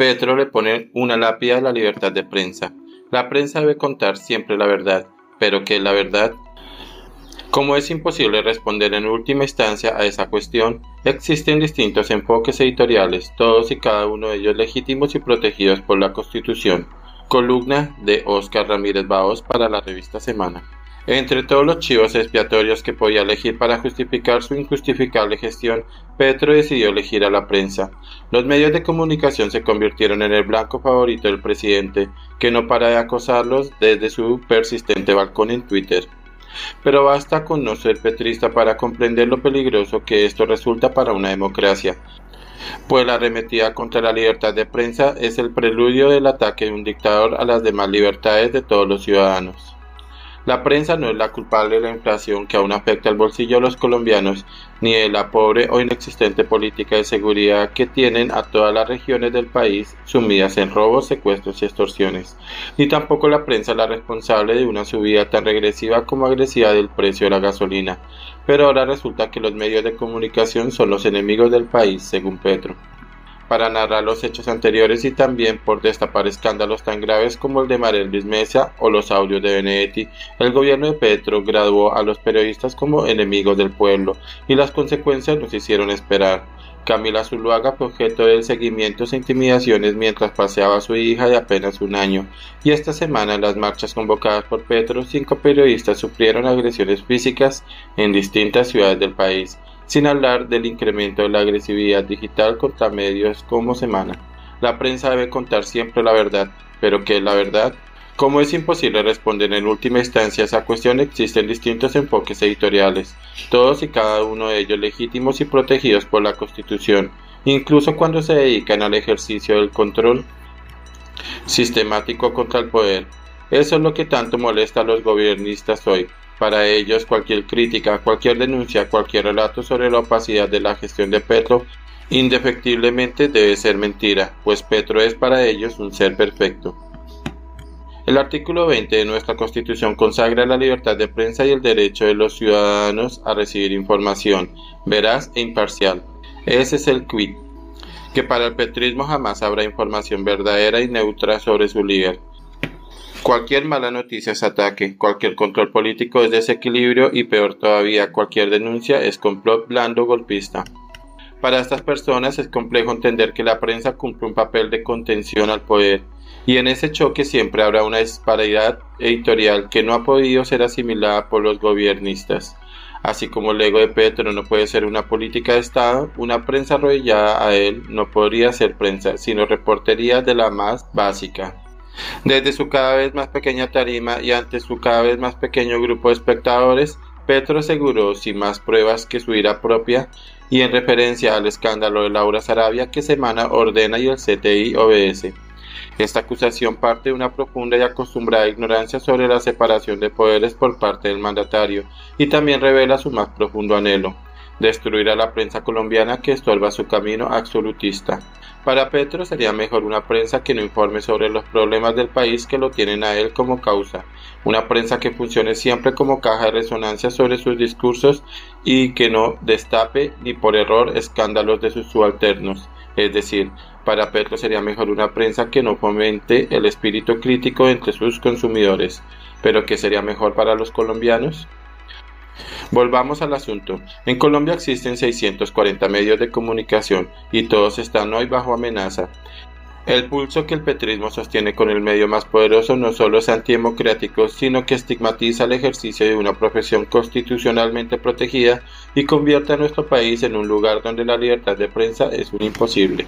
Petro le pone una lápida a la libertad de prensa. La prensa debe contar siempre la verdad, pero ¿qué es la verdad? Como es imposible responder en última instancia a esa cuestión, existen distintos enfoques editoriales, todos y cada uno de ellos legítimos y protegidos por la Constitución. Columna de Óscar Ramírez Vahos para la revista Semana. Entre todos los chivos expiatorios que podía elegir para justificar su injustificable gestión, Petro decidió elegir a la prensa. Los medios de comunicación se convirtieron en el blanco favorito del presidente, que no para de acosarlos desde su persistente balcón en Twitter. Pero basta con no ser petrista para comprender lo peligroso que esto resulta para una democracia, pues la arremetida contra la libertad de prensa es el preludio del ataque de un dictador a las demás libertades de todos los ciudadanos. La prensa no es la culpable de la inflación que aún afecta al bolsillo de los colombianos, ni de la pobre o inexistente política de seguridad que tienen a todas las regiones del país sumidas en robos, secuestros y extorsiones, ni tampoco la prensa es la responsable de una subida tan regresiva como agresiva del precio de la gasolina. Pero ahora resulta que los medios de comunicación son los enemigos del país, según Petro. Para narrar los hechos anteriores y también por destapar escándalos tan graves como el de Marelis Meza o los audios de Benetti, el gobierno de Petro graduó a los periodistas como enemigos del pueblo y las consecuencias nos hicieron esperar. Camila Zuluaga fue objeto de seguimientos e intimidaciones mientras paseaba a su hija de apenas un año, y esta semana en las marchas convocadas por Petro, 5 periodistas sufrieron agresiones físicas en distintas ciudades del país, sin hablar del incremento de la agresividad digital contra medios como Semana. La prensa debe contar siempre la verdad, pero ¿qué es la verdad? Como es imposible responder en última instancia a esa cuestión, existen distintos enfoques editoriales, todos y cada uno de ellos legítimos y protegidos por la Constitución, incluso cuando se dedican al ejercicio del control sistemático contra el poder. Eso es lo que tanto molesta a los gobiernistas hoy. Para ellos, cualquier crítica, cualquier denuncia, cualquier relato sobre la opacidad de la gestión de Petro, indefectiblemente debe ser mentira, pues Petro es para ellos un ser perfecto. El artículo 20 de nuestra Constitución consagra la libertad de prensa y el derecho de los ciudadanos a recibir información veraz e imparcial. Ese es el quid, que para el petrismo jamás habrá información verdadera y neutra sobre su líder. Cualquier mala noticia es ataque, cualquier control político es desequilibrio y peor todavía, cualquier denuncia es complot blando golpista. Para estas personas es complejo entender que la prensa cumple un papel de contención al poder, y en ese choque siempre habrá una disparidad editorial que no ha podido ser asimilada por los gobiernistas. Así como el ego de Petro no puede ser una política de Estado, una prensa arrodillada a él no podría ser prensa, sino reportería de la más básica. Desde su cada vez más pequeña tarima y ante su cada vez más pequeño grupo de espectadores, Petro aseguró, sin más pruebas que su ira propia, y en referencia al escándalo de Laura Sarabia, que Semana ordena y el CTI obedece. Esta acusación parte de una profunda y acostumbrada ignorancia sobre la separación de poderes por parte del mandatario, y también revela su más profundo anhelo: destruir a la prensa colombiana que estorba su camino absolutista. Para Petro sería mejor una prensa que no informe sobre los problemas del país que lo tienen a él como causa, una prensa que funcione siempre como caja de resonancia sobre sus discursos y que no destape ni por error escándalos de sus subalternos. Es decir, para Petro sería mejor una prensa que no fomente el espíritu crítico entre sus consumidores. ¿Pero qué sería mejor para los colombianos? Volvamos al asunto. En Colombia existen 640 medios de comunicación y todos están hoy bajo amenaza. El pulso que el petrismo sostiene con el medio más poderoso no solo es antidemocrático, sino que estigmatiza el ejercicio de una profesión constitucionalmente protegida y convierte a nuestro país en un lugar donde la libertad de prensa es un imposible.